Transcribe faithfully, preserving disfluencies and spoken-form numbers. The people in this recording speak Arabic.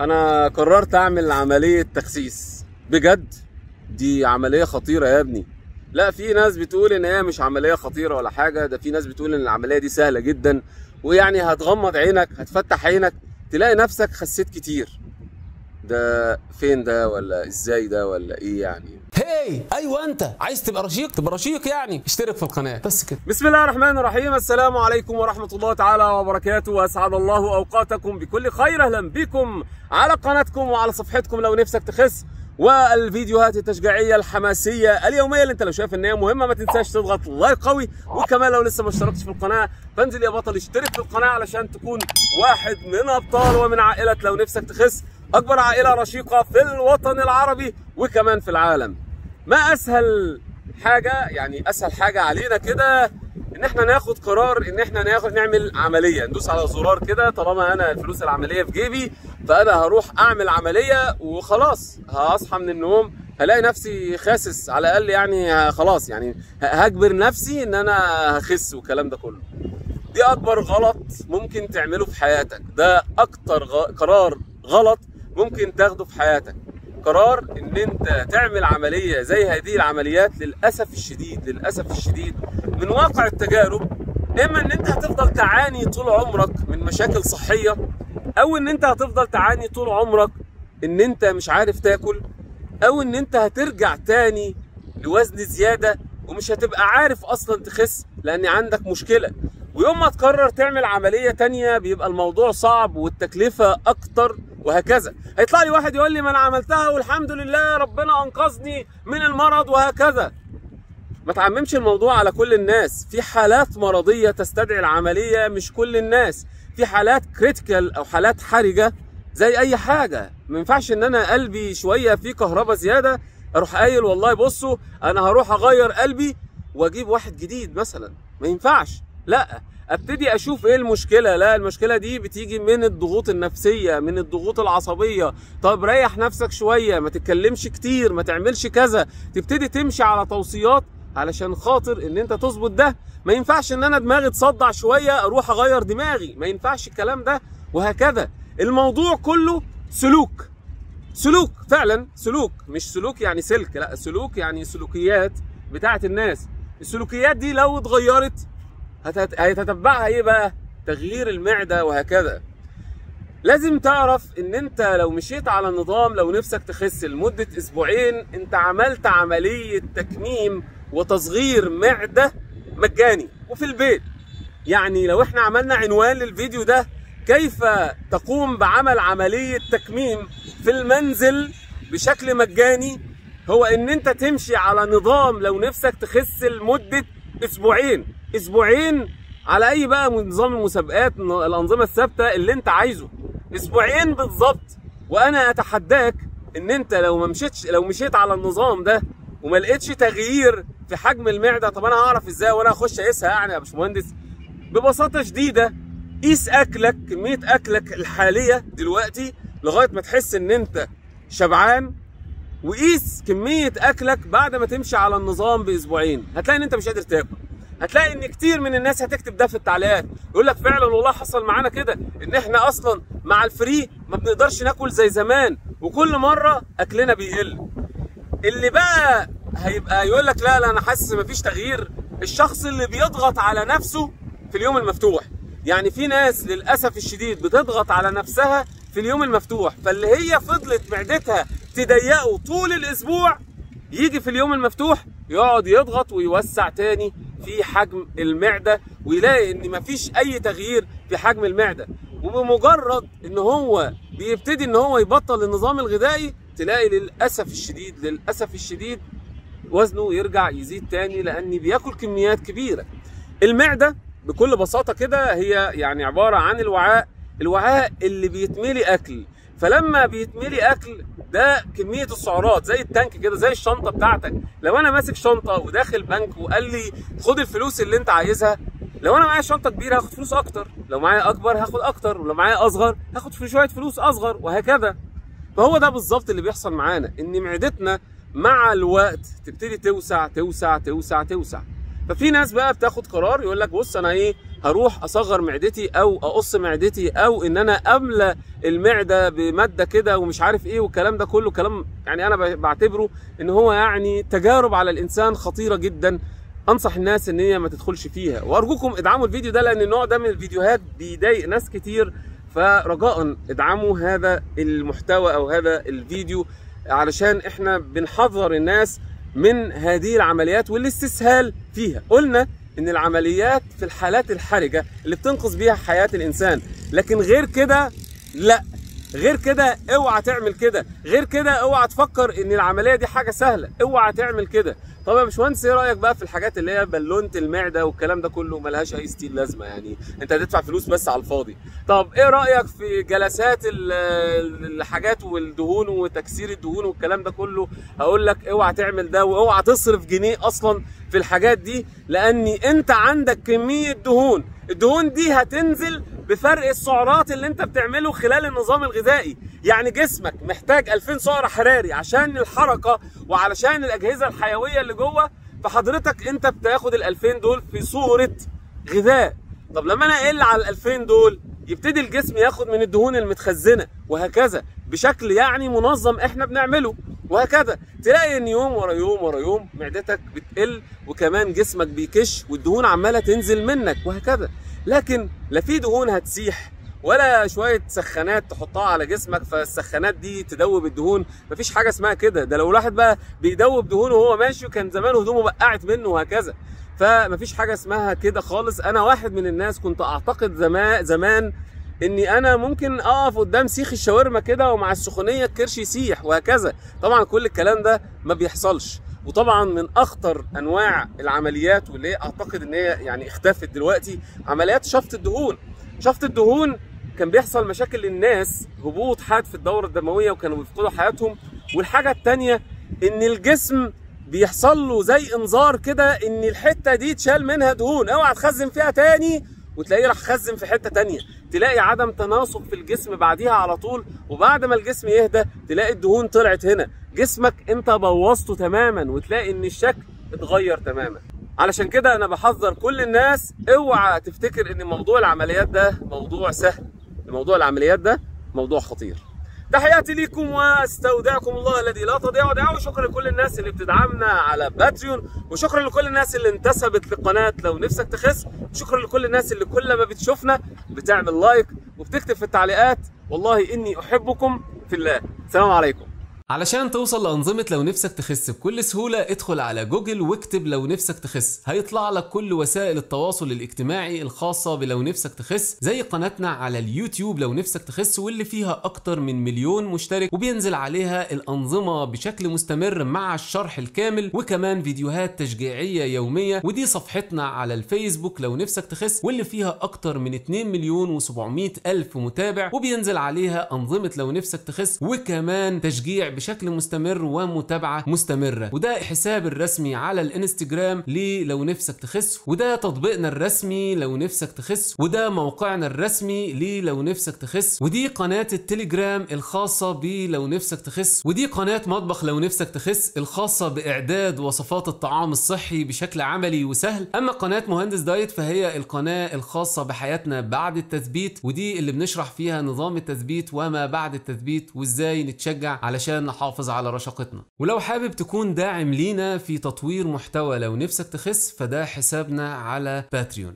انا قررت اعمل عملية تخسيس. بجد دي عملية خطيرة يا ابني. لا، في ناس بتقول ان هي مش عملية خطيرة ولا حاجة، ده في ناس بتقول ان العملية دي سهلة جدا، ويعني هتغمض عينك هتفتح عينك تلاقي نفسك خسيت كتير. ده فين ده ولا ازاي ده ولا ايه يعني؟ هاي ايوه، انت عايز تبقى رشيق تبقى رشيق يعني، اشترك في القناه بس كده. بسم الله الرحمن الرحيم، السلام عليكم ورحمه الله تعالى وبركاته، واسعد الله اوقاتكم بكل خير. اهلا بكم على قناتكم وعلى صفحتكم لو نفسك تخس، والفيديوهات التشجيعيه الحماسيه اليوميه اللي انت لو شايف ان هي مهمه ما تنساش تضغط لايك قوي، وكمان لو لسه ما اشتركتش في القناه فانزل يا بطل اشترك في القناه علشان تكون واحد من ابطال ومن عائله لو نفسك تخس، أكبر عائلة رشيقة في الوطن العربي وكمان في العالم. ما أسهل حاجة يعني، أسهل حاجة علينا كده إن إحنا ناخد قرار إن إحنا ناخد نعمل عملية، ندوس على زرار كده، طالما أنا الفلوس العملية في جيبي فأنا هروح أعمل عملية وخلاص. هصحى من النوم هلاقي نفسي خاسس، على الأقل يعني خلاص يعني هجبر نفسي إن أنا هخس والكلام ده كله. دي أكبر غلط ممكن تعمله في حياتك، ده أكتر غ... قرار غلط ممكن تاخده في حياتك، قرار ان انت تعمل عملية زي هذه العمليات. للأسف الشديد للأسف الشديد من واقع التجارب، اما ان انت هتفضل تعاني طول عمرك من مشاكل صحية، او ان انت هتفضل تعاني طول عمرك ان انت مش عارف تاكل، او ان انت هترجع تاني لوزن زيادة ومش هتبقى عارف اصلا تخس لان عندك مشكلة. ويوم ما تقرر تعمل عملية تانية بيبقى الموضوع صعب والتكلفة اكتر وهكذا. هيطلع لي واحد يقول لي ما انا عملتها والحمد لله ربنا انقذني من المرض وهكذا. ما تعممش الموضوع على كل الناس، في حالات مرضيه تستدعي العمليه، مش كل الناس، في حالات كريتيكال او حالات حرجه زي اي حاجه. ما ينفعش ان انا قلبي شويه فيه كهرباء زياده اروح قايل والله بصوا انا هروح اغير قلبي واجيب واحد جديد مثلا، ما ينفعش. لا، ابتدي اشوف ايه المشكله. لا، المشكله دي بتيجي من الضغوط النفسيه، من الضغوط العصبيه. طب ريح نفسك شويه، ما تتكلمش كتير، ما تعملش كذا، تبتدي تمشي على توصيات علشان خاطر ان انت تظبط ده. ما ينفعش ان انا دماغي تصدع شويه اروح اغير دماغي، ما ينفعش الكلام ده وهكذا. الموضوع كله سلوك سلوك فعلا، سلوك، مش سلوك يعني سلك، لا، سلوك يعني سلوكيات بتاعه الناس. السلوكيات دي لو اتغيرت هيتتبعها ايه بقى؟ تغيير المعده وهكذا. لازم تعرف ان انت لو مشيت على نظام لو نفسك تخس لمده اسبوعين انت عملت عمليه تكميم وتصغير معده مجاني وفي البيت. يعني لو احنا عملنا عنوان للفيديو ده كيف تقوم بعمل عمليه تكميم في المنزل بشكل مجاني، هو ان انت تمشي على نظام لو نفسك تخس لمده اسبوعين. اسبوعين على اي بقى نظام المسابقات، الانظمه الثابته اللي انت عايزه، اسبوعين بالظبط. وانا اتحداك ان انت لو ما مشيتش لو مشيت على النظام ده وما لقيتش تغيير في حجم المعده، طب انا هعرف ازاي وانا هخش اقيسها يعني يا باشمهندس؟ ببساطه شديده، قيس اكلك، كميه اكلك الحاليه دلوقتي لغايه ما تحس ان انت شبعان، وقيس كميه اكلك بعد ما تمشي على النظام باسبوعين. هتلاقي ان انت مش قادر تاكل، هتلاقي ان كتير من الناس هتكتب ده في التعليقات، يقول لك فعلا والله حصل معانا كده، ان احنا اصلا مع الفري ما بنقدرش ناكل زي زمان، وكل مره اكلنا بيقل. اللي بقى هيبقى يقول لك لا لا انا حاسس مفيش تغيير، الشخص اللي بيضغط على نفسه في اليوم المفتوح. يعني في ناس للاسف الشديد بتضغط على نفسها في اليوم المفتوح، فاللي هي فضلت معدتها تضيقه طول الاسبوع، يجي في اليوم المفتوح يقعد يضغط ويوسع تاني في حجم المعده، ويلاقي ان مفيش اي تغيير في حجم المعده. وبمجرد ان هو بيبتدي ان هو يبطل النظام الغذائي تلاقي للاسف الشديد للاسف الشديد وزنه يرجع يزيد تاني، لان بياكل كميات كبيره. المعده بكل بساطه كده هي يعني عباره عن الوعاء الوعاء اللي بيتملي اكل، فلما بيتملي اكل ده كميه السعرات زي التانك كده، زي الشنطه بتاعتك. لو انا ماسك شنطه وداخل بنك وقال لي خد الفلوس اللي انت عايزها، لو انا معايا شنطه كبيره هاخد فلوس اكتر، لو معايا اكبر هاخد اكتر، ولو معايا اصغر هاخد في شويه فلوس اصغر وهكذا. فهو ده بالظبط اللي بيحصل معانا، ان معدتنا مع الوقت تبتدي توسع توسع توسع توسع. ففي ناس بقى بتاخد قرار يقول لك بص انا ايه هروح اصغر معدتي او اقص معدتي او ان انا املى المعده بماده كده ومش عارف ايه والكلام ده كله كلام يعني انا بعتبره ان هو يعني تجارب على الانسان خطيره جدا. انصح الناس ان هي ما تدخلش فيها، وارجوكم ادعموا الفيديو ده لان النوع ده من الفيديوهات بيضايق ناس كتير، فرجاء ادعموا هذا المحتوى او هذا الفيديو علشان احنا بنحذر الناس من هذه العمليات والاستسهال فيها. قلنا ان العمليات في الحالات الحرجه اللي بتنقذ بيها حياه الانسان، لكن غير كده لا، غير كده اوعى تعمل كده، غير كده اوعى تفكر ان العمليه دي حاجه سهله، اوعى تعمل كده. طب يا باشمهندس ايه رايك بقى في الحاجات اللي هي بالونه المعده والكلام ده كله ملهاش اي ستيل لازمه، يعني انت هتدفع فلوس بس على الفاضي. طب ايه رايك في جلسات الحاجات والدهون وتكسير الدهون والكلام ده كله؟ هقول لك اوعى تعمل ده واوعى تصرف جنيه اصلا في الحاجات دي، لان انت عندك كميه دهون، الدهون دي هتنزل بفرق السعرات اللي انت بتعمله خلال النظام الغذائي. يعني جسمك محتاج ألفين سعر حراري عشان الحركه وعلشان الاجهزه الحيويه اللي جوه، فحضرتك انت بتاخد الألفين دول في صوره غذاء. طب لما انا اقل على الألفين دول يبتدي الجسم ياخد من الدهون المتخزنه وهكذا بشكل يعني منظم احنا بنعمله، وهكذا تلاقي ان يوم ورا يوم ورا يوم معدتك بتقل وكمان جسمك بيكش والدهون عماله تنزل منك وهكذا. لكن لا في دهون هتسيح ولا شويه سخانات تحطها على جسمك فالسخانات دي تدوب الدهون، مفيش حاجه اسمها كده. ده لو الواحد بقى بيدوب دهونه وهو ماشي وكان زمان هدومه بقعت منه وهكذا، فمفيش حاجه اسمها كده خالص. انا واحد من الناس كنت اعتقد زمان زمان اني انا ممكن اقف قدام سيخ الشاورما كده ومع السخونيه الكرش يسيح وهكذا، طبعا كل الكلام ده ما بيحصلش. وطبعا من اخطر انواع العمليات واللي اعتقد ان هي يعني اختفت دلوقتي عمليات شفط الدهون. شفط الدهون كان بيحصل مشاكل للناس، هبوط حاد في الدوره الدمويه وكانوا بيفقدوا حياتهم. والحاجه الثانيه ان الجسم بيحصل له زي انذار كده ان الحته دي اتشال منها دهون، اوعى تخزن فيها تاني، وتلاقيه راح خزن في حته تانيه، تلاقي عدم تناسق في الجسم بعديها على طول. وبعد ما الجسم يهدى تلاقي الدهون طلعت هنا، جسمك انت بوظته تماما وتلاقي ان الشكل اتغير تماما. علشان كده انا بحذر كل الناس، اوعى تفتكر ان موضوع العمليات ده موضوع سهل، موضوع العمليات ده موضوع خطير. تحياتي ليكم واستودعكم الله الذي لا تضيع ودائعه، وشكرا لكل الناس اللي بتدعمنا على باتريون، وشكرا لكل الناس اللي انتسبت لقناه لو نفسك تخس، وشكرا لكل الناس اللي كل ما بتشوفنا بتعمل لايك وبتكتب في التعليقات والله اني احبكم في الله. السلام عليكم. علشان توصل لأنظمة لو نفسك تخس بكل سهولة ادخل على جوجل واكتب لو نفسك تخس، هيطلع لك كل وسائل التواصل الاجتماعي الخاصة بلو نفسك تخس، زي قناتنا على اليوتيوب لو نفسك تخس واللي فيها أكتر من مليون مشترك وبينزل عليها الأنظمة بشكل مستمر مع الشرح الكامل وكمان فيديوهات تشجيعية يومية، ودي صفحتنا على الفيسبوك لو نفسك تخس واللي فيها أكتر من اتنين مليون وسبعمية ألف متابع وبينزل عليها أنظمة لو نفسك تخس وكمان تشجيع بشكل مستمر ومتابعة مستمرة. وده حساب الرسمي على الانستجرام للو نفسك تخس، وده تطبيقنا الرسمي لو نفسك تخس، وده موقعنا الرسمي للو نفسك تخس، ودي قناة التليجرام الخاصة بلو نفسك تخس، ودي قناة مطبخ لو نفسك تخس الخاصة بإعداد وصفات الطعام الصحي بشكل عملي وسهل. أما قناة مهندس دايت فهي القناة الخاصة بحياتنا بعد التثبيت، ودي اللي بنشرح فيها نظام التثبيت وما بعد التثبيت وإزاي نتشجع علشان نحافظ على رشاقتنا. ولو حابب تكون داعم لينا في تطوير محتوى لو نفسك تخس فده حسابنا على باتريون.